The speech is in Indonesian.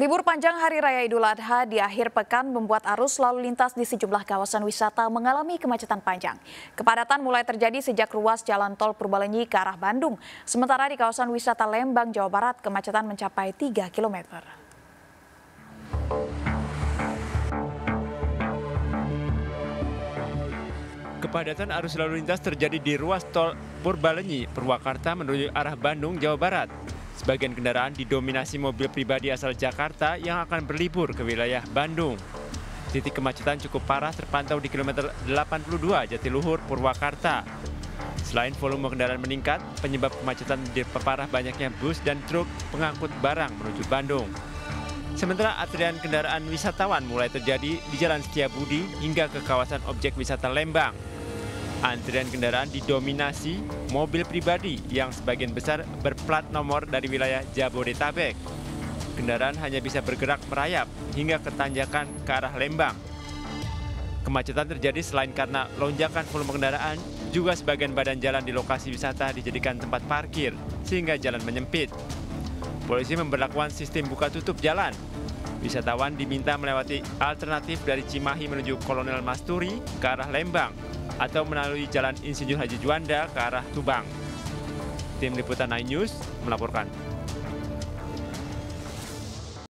Libur panjang Hari Raya Idul Adha di akhir pekan membuat arus lalu lintas di sejumlah kawasan wisata mengalami kemacetan panjang. Kepadatan mulai terjadi sejak ruas jalan tol Purbalenyi ke arah Bandung. Sementara di kawasan wisata Lembang, Jawa Barat, kemacetan mencapai 3 km. Kepadatan arus lalu lintas terjadi di ruas tol Purbalenyi, Purwakarta menuju arah Bandung, Jawa Barat. Sebagian kendaraan didominasi mobil pribadi asal Jakarta yang akan berlibur ke wilayah Bandung. Titik kemacetan cukup parah terpantau di kilometer 82 Jatiluhur, Purwakarta. Selain volume kendaraan meningkat, penyebab kemacetan diperparah banyaknya bus dan truk pengangkut barang menuju Bandung. Sementara antrian kendaraan wisatawan mulai terjadi di Jalan Setiabudi hingga ke kawasan objek wisata Lembang. Antrian kendaraan didominasi mobil pribadi yang sebagian besar berplat nomor dari wilayah Jabodetabek. Kendaraan hanya bisa bergerak merayap hingga ke tanjakan ke arah Lembang. Kemacetan terjadi selain karena lonjakan volume kendaraan, juga sebagian badan jalan di lokasi wisata dijadikan tempat parkir, sehingga jalan menyempit. Polisi memberlakukan sistem buka tutup jalan. Wisatawan diminta melewati alternatif dari Cimahi menuju Kolonel Masturi ke arah Lembang, atau melalui Jalan Insinyur Haji Juanda ke arah Tubang. Tim Liputan iNews melaporkan.